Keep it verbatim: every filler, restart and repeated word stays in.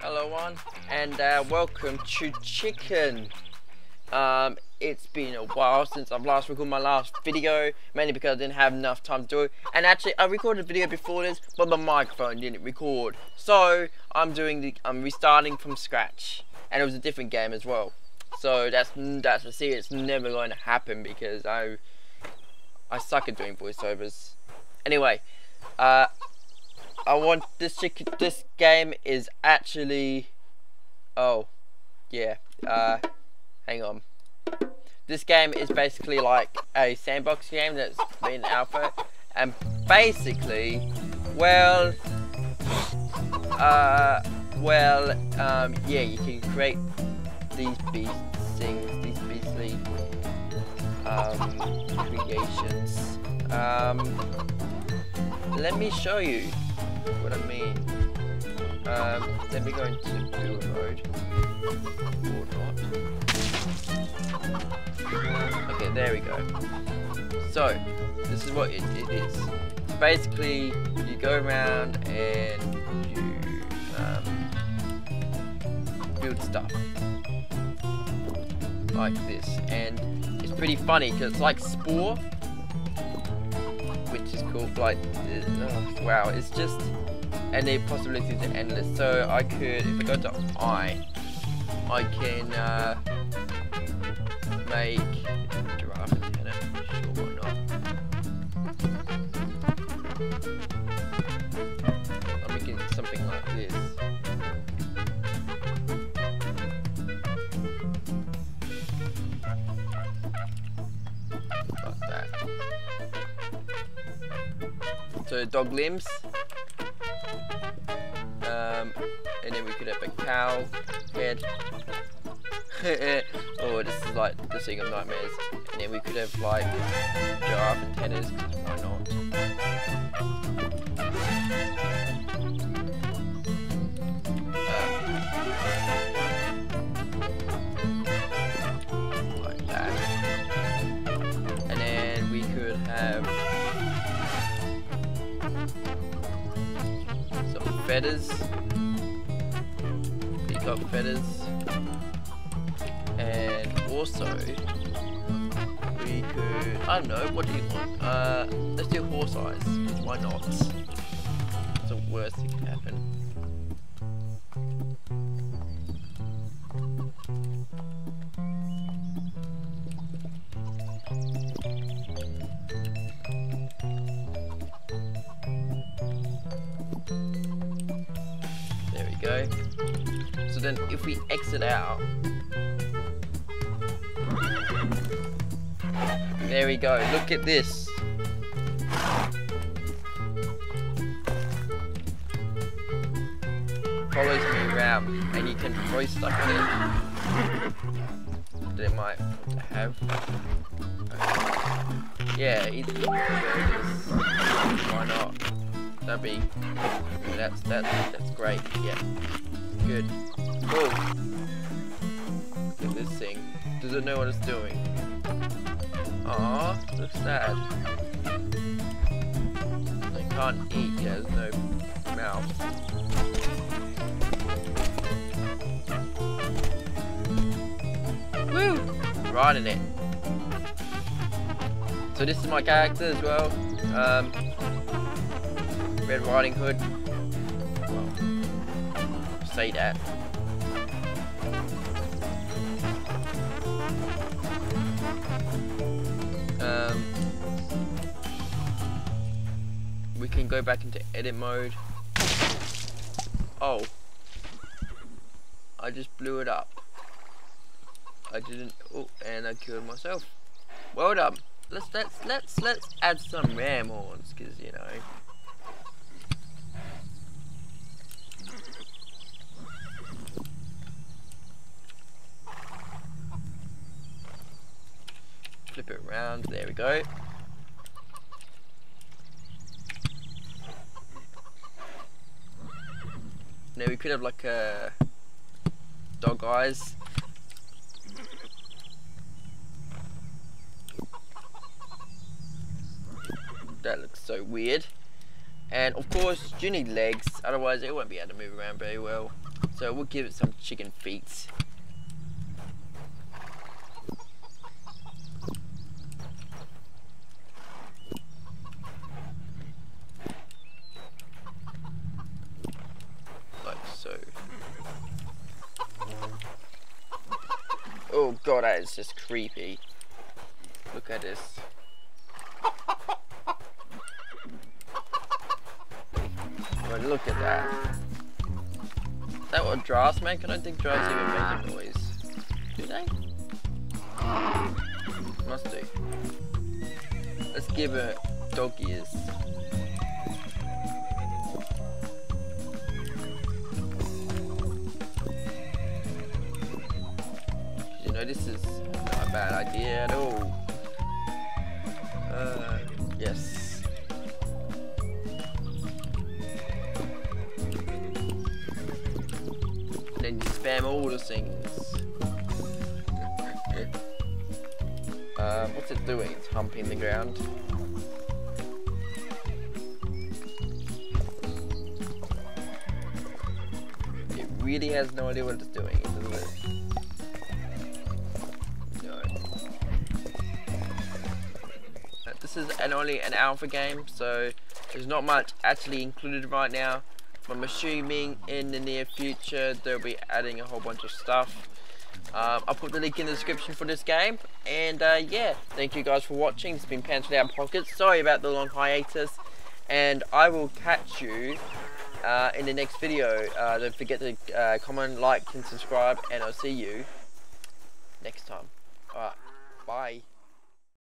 Hello one, and uh, welcome to Chicken. Um, it's been a while since I've last recorded my last video, mainly because I didn't have enough time to do it. And actually, I recorded a video before this, but my microphone didn't record. So I'm doing the, I'm restarting from scratch, and it was a different game as well. So that's that's a see, it's never going to happen because I I suck at doing voiceovers. Anyway, uh. I want this chicken, this game is actually, oh, yeah, uh, hang on. This game is basically like a sandbox game that's been alpha, and basically, well, uh, well, um, yeah, you can create these beast things, these beastly, um, creations. Um, let me show you what I mean. Um, let me go into build mode. Or not. Okay, there we go. So, this is what it, it is. Basically, you go around and you um, build stuff. Like this. And it's pretty funny because it's like Spore, which is cool. Like, oh, wow, it's just, and the possibilities are endless. So I could, if I go to I, I can uh, make a giraffe antenna, sure why not. I'm making something like this. Like that. So dog limbs, um, and then we could have a cow head. Oh, this is like the thing of nightmares. And then we could have like giraffe antennas, because why not? Um, like that. And then we could have feathers, peacock feathers, and also we could, I don't know, what do you want? Uh, let's do horse eyes, why not? It's the worst thing that can happen. Go. So then if we exit out, there we go, look at this. Follows me around and you can throw stuff in it that it might have. Okay. Yeah, it's, why not? That'd be, that's, that's, that's great, yeah, good, cool. Look at this thing, doesn't know what it's doing. Aww, looks sad. They can't eat, yeah, there's no mouth. Woo! Riding it. So this is my character as well. Um, Red Riding Hood. Well, say that. Um, we can go back into edit mode. Oh, I just blew it up. I didn't. Oh, and I killed myself. Well done. Let's let's let's let's add some ram horns, because you know. Flip it around, there we go. Now we could have like a dog eyes. That looks so weird. And of course you need legs, otherwise it won't be able to move around very well. So we'll give it some chicken feet. Like so. Oh god, that is just creepy. Look at this. But look at that. Is that what drafts make? I don't think drafts even make a noise. Do they? Must do. Let's give it dog ears. You know, this is not a bad idea at all. Uh, yes. And you spam all the things. um, what's it doing? It's humping the ground. It really has no idea what it's doing, does it? No. This is an only an alpha game, so there's not much actually included right now. I'm assuming in the near future they'll be adding a whole bunch of stuff. Um, I'll put the link in the description for this game. And uh, yeah, thank you guys for watching. It's been Pants Without Pockets. Sorry about the long hiatus. And I will catch you uh, in the next video. Uh, don't forget to uh, comment, like, and subscribe. And I'll see you next time. Alright, bye.